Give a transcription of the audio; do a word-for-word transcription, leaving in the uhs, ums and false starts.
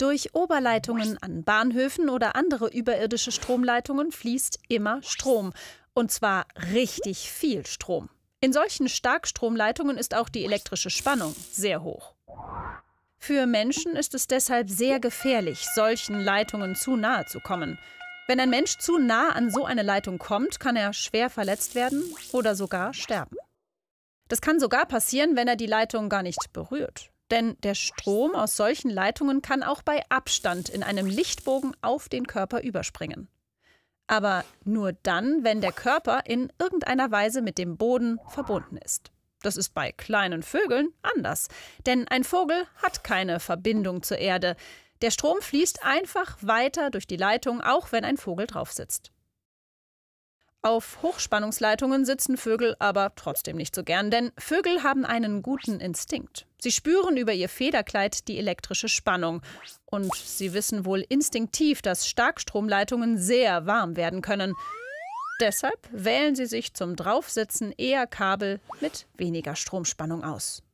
Durch Oberleitungen an Bahnhöfen oder andere überirdische Stromleitungen fließt immer Strom. Und zwar richtig viel Strom. In solchen Starkstromleitungen ist auch die elektrische Spannung sehr hoch. Für Menschen ist es deshalb sehr gefährlich, solchen Leitungen zu nahe zu kommen. Wenn ein Mensch zu nah an so eine Leitung kommt, kann er schwer verletzt werden oder sogar sterben. Das kann sogar passieren, wenn er die Leitung gar nicht berührt. Denn der Strom aus solchen Leitungen kann auch bei Abstand in einem Lichtbogen auf den Körper überspringen. Aber nur dann, wenn der Körper in irgendeiner Weise mit dem Boden verbunden ist. Das ist bei kleinen Vögeln anders, denn ein Vogel hat keine Verbindung zur Erde. Der Strom fließt einfach weiter durch die Leitung, auch wenn ein Vogel drauf sitzt. Auf Hochspannungsleitungen sitzen Vögel aber trotzdem nicht so gern, denn Vögel haben einen guten Instinkt. Sie spüren über ihr Federkleid die elektrische Spannung. Und sie wissen wohl instinktiv, dass Starkstromleitungen sehr warm werden können. Deshalb wählen sie sich zum Draufsitzen eher Kabel mit weniger Stromspannung aus.